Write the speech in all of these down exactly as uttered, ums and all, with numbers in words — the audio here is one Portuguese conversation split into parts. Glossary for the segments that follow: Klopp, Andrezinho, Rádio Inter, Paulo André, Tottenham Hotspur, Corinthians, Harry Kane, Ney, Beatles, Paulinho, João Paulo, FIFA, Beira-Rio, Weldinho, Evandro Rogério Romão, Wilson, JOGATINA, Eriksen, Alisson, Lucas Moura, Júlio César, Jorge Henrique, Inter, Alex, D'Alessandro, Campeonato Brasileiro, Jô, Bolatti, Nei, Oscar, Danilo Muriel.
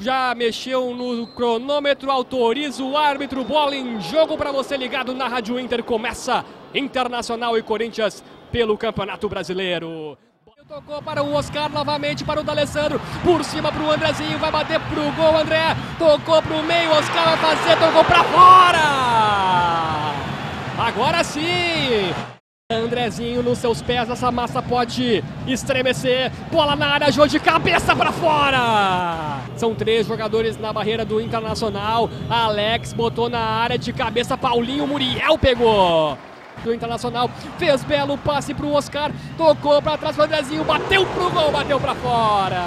já mexeu no cronômetro, autoriza o árbitro, bola em jogo para você ligado na Rádio Inter. Começa Internacional e Corinthians pelo Campeonato Brasileiro. Tocou para o Oscar, novamente para o D'Alessandro, por cima para o Andrezinho, vai bater para o gol, André, tocou para o meio, Oscar vai fazer, tocou para fora! Agora sim! Andrezinho nos seus pés, essa massa pode estremecer, bola na área, Jô de cabeça para fora! São três jogadores na barreira do Internacional, Alex botou na área de cabeça, Paulinho Muriel pegou! Do Internacional, fez belo passe para o Oscar, tocou para trás para o Andrezinho, bateu para o gol, bateu para fora.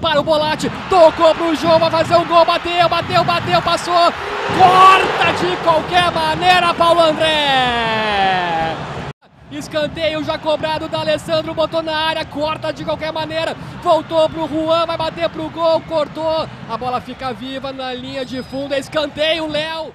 Para o Bolatti, tocou para o João, vai fazer o gol, bateu, bateu, bateu, passou, corta de qualquer maneira, Paulo André. Escanteio já cobrado da D'Alessandro, botou na área, corta de qualquer maneira, voltou para o Juan, vai bater para o gol, cortou, a bola fica viva na linha de fundo, escanteio, Léo.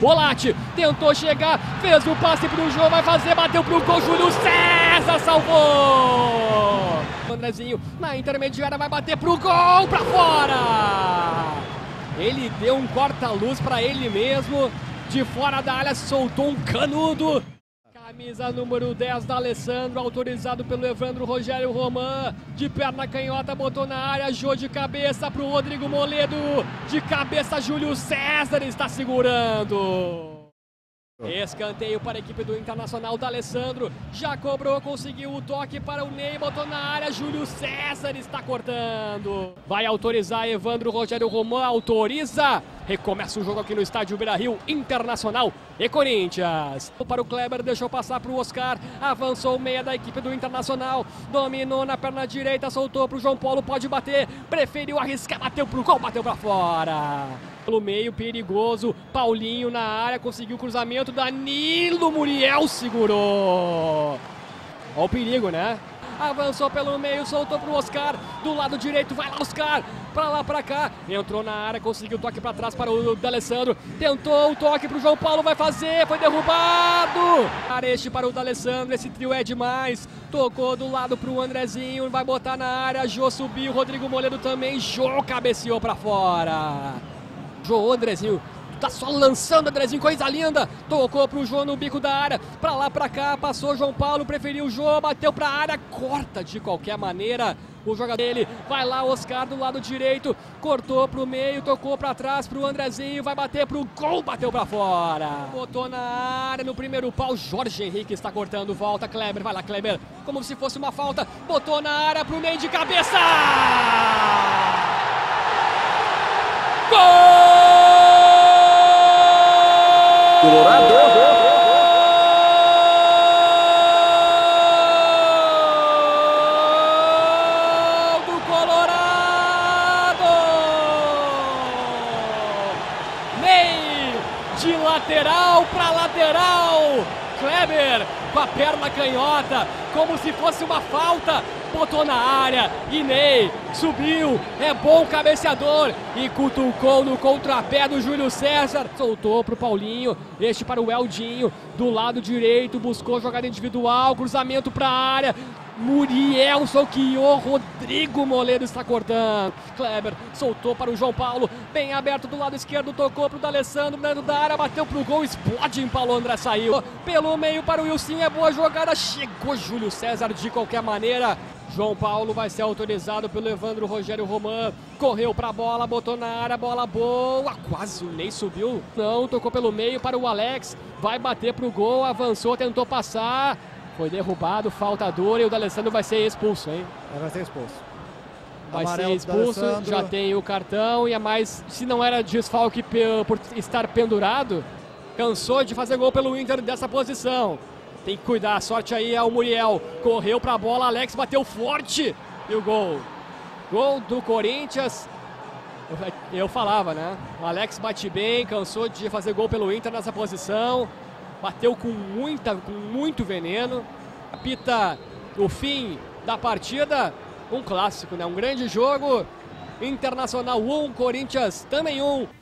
Bolatti tentou chegar, fez o passe para o João, vai fazer, bateu para o gol, Júlio César salvou! Andrezinho na intermediária vai bater para o gol, para fora! Ele deu um corta-luz para ele mesmo, de fora da área soltou um canudo. Camisa número dez da D'Alessandro, autorizado pelo Evandro Rogério Romão. De perna canhota, botou na área, Jô de cabeça para o Rodrigo Moledo. De cabeça, Júlio César está segurando. Escanteio para a equipe do Internacional, D'Alessandro. Já cobrou, conseguiu o toque para o Ney, botou na área, Júlio César está cortando. Vai autorizar Evandro Rogério Romão, autoriza. Recomeça o jogo aqui no estádio Beira-Rio, Internacional e Corinthians. Para o Kleber, deixou passar para o Oscar, avançou o meia da equipe do Internacional, dominou na perna direita, soltou para o João Paulo, pode bater, preferiu arriscar, bateu para o gol, bateu para fora. Pelo meio, perigoso, Paulinho na área, conseguiu o cruzamento, Danilo Muriel segurou. Olha o perigo, né? Avançou pelo meio, soltou pro Oscar, do lado direito, vai lá Oscar, pra lá, pra cá, entrou na área, conseguiu o toque pra trás para o D'Alessandro, tentou o toque pro João Paulo, vai fazer, foi derrubado! Areste para o D'Alessandro, esse trio é demais, tocou do lado pro Andrezinho, vai botar na área, Jô subiu, Rodrigo Moledo também, Jô cabeceou pra fora. Jô, Andrezinho, tá só lançando, Andrezinho, coisa linda, tocou pro João no bico da área, pra lá, pra cá, passou João Paulo, preferiu o João, bateu pra área, corta de qualquer maneira o jogador dele, vai lá Oscar do lado direito, cortou pro meio, tocou pra trás pro Andrezinho, vai bater pro gol, bateu pra fora, botou na área, no primeiro pau, Jorge Henrique está cortando, volta Kleber, vai lá Kleber, como se fosse uma falta, botou na área pro meio de cabeça, gol! Colorado! Gol do Colorado! Nei de lateral para lateral. Kleber com a perna canhota, como se fosse uma falta, botou na área e Ney subiu, é bom cabeceador e cutucou no contrapé do Júlio César, soltou pro Paulinho, este para o Weldinho, do lado direito, buscou jogada individual, cruzamento pra área, Muriel soqueou, Rodrigo Moledo está cortando, Kleber soltou para o João Paulo, bem aberto do lado esquerdo, tocou pro D'Alessandro, dentro da área, bateu pro gol, explode, empalou, André saiu, pelo meio para o Wilson, é boa jogada, chegou Júlio César de qualquer maneira. João Paulo vai ser autorizado pelo Evandro Rogério Romão, correu pra bola, botou na área, bola boa, quase o Ney subiu, não, tocou pelo meio para o Alex, vai bater pro gol, avançou, tentou passar, foi derrubado, falta dura e o D'Alessandro vai ser expulso, hein? Vai ser expulso. Vai Amarelo ser expulso, já tem o cartão e a mais, se não era desfalque por estar pendurado, cansou de fazer gol pelo Inter dessa posição. Tem que cuidar, a sorte aí é o Muriel, correu pra bola, Alex bateu forte e o gol. Gol do Corinthians, eu, eu falava, né? O Alex bate bem, cansou de fazer gol pelo Inter nessa posição, bateu com, muita, com muito veneno. Apita o fim da partida, um clássico, né? Um grande jogo, Internacional um, Corinthians também um.